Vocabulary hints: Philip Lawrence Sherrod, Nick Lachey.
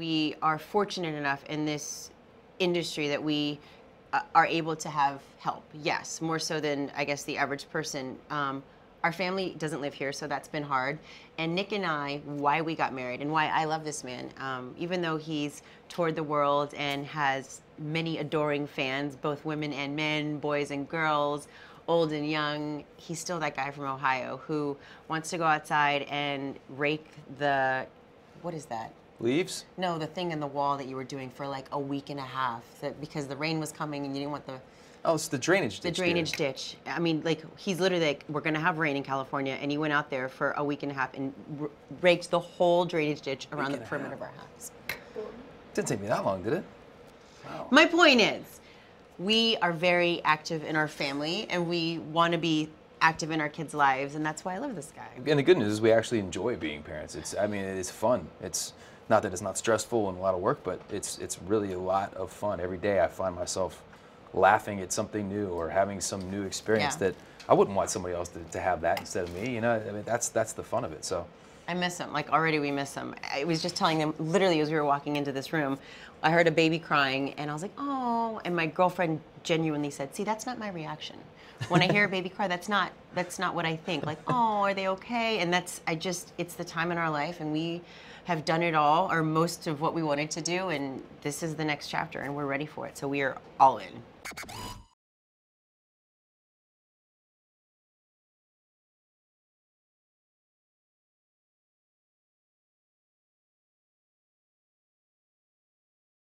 we are fortunate enough in this industry that we are able to have help, yes, more so than, I guess, the average person. Our family doesn't live here, so that's been hard. And Nick and I, why we got married and why I love this man, even though he's toured the world and has many adoring fans, both women and men, boys and girls, old and young, he's still that guy from Ohio who wants to go outside and rake the, what is that? Leaves? No, the thing in the wall that you were doing for like a week and a half, because the rain was coming and you didn't want the... Oh, it's the drainage ditch. The drainage ditch. I mean, like, he's literally like, we're going to have rain in California, and he went out there for a week and a half and raked the whole drainage ditch around the perimeter of our house. Didn't take me that long, did it? Wow. My point is, we are very active in our family, and we want to be active in our kids' lives, and that's why I love this guy. And the good news is we actually enjoy being parents. It's, I mean, it's fun. It's not that it's not stressful and a lot of work, but it's really a lot of fun. Every day I find myself laughing at something new or having some new experience that I wouldn't want somebody else to have that instead of me, you know? I mean, that's the fun of it, so. I miss him, like already we miss him. I was just telling him, literally as we were walking into this room, I heard a baby crying and I was like, oh, and my girlfriend genuinely said, see, that's not my reaction. When I hear a baby cry, that's not what I think. Like, oh, are they okay? And that's, I just, it's the time in our life and we have done it all, or most of what we wanted to do, and this is the next chapter and we're ready for it, so we are all in.